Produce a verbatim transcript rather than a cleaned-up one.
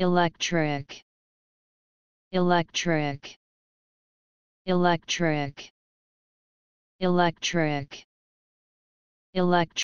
electric, electric, electric, electric, electric.